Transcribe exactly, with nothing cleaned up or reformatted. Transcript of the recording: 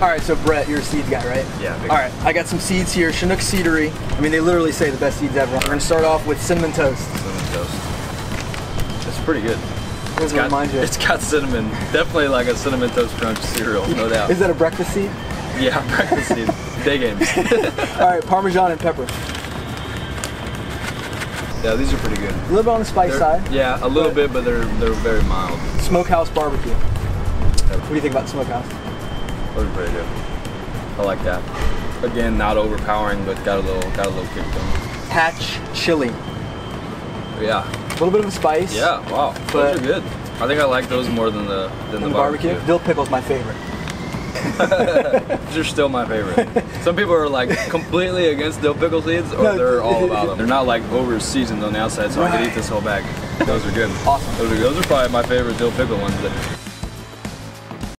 All right, so Brett, you're a seed guy, right? Yeah. All right, I got some seeds here. Chinook Seedery. I mean, they literally say the best seeds ever. We're gonna start off with cinnamon toast. Cinnamon toast. It's pretty good. What does it remind you? It's got cinnamon. Definitely like a Cinnamon Toast Crunch cereal, no doubt. Is that a breakfast seed? Yeah, breakfast seed. Day games. All right, Parmesan and pepper. Yeah, these are pretty good. A little bit on the spice they're, side. Yeah, a little but bit, but they're they're very mild. Smokehouse barbecue. What do you think about smokehouse? Those are pretty good. I like that. Again, not overpowering, but got a little got a little kick going. Hatch chili. Yeah. A little bit of a spice. Yeah. Wow. Those are good. I think I like those more than the than, than the barbecue. barbecue. Dill pickle's my favorite. These are still my favorite. Some people are like completely against dill pickle seeds, or no, they're all about them. They're not like over seasoned on the outside, so right. I could eat this whole bag. Those are good. Awesome. Those are, those are probably my favorite dill pickle ones. That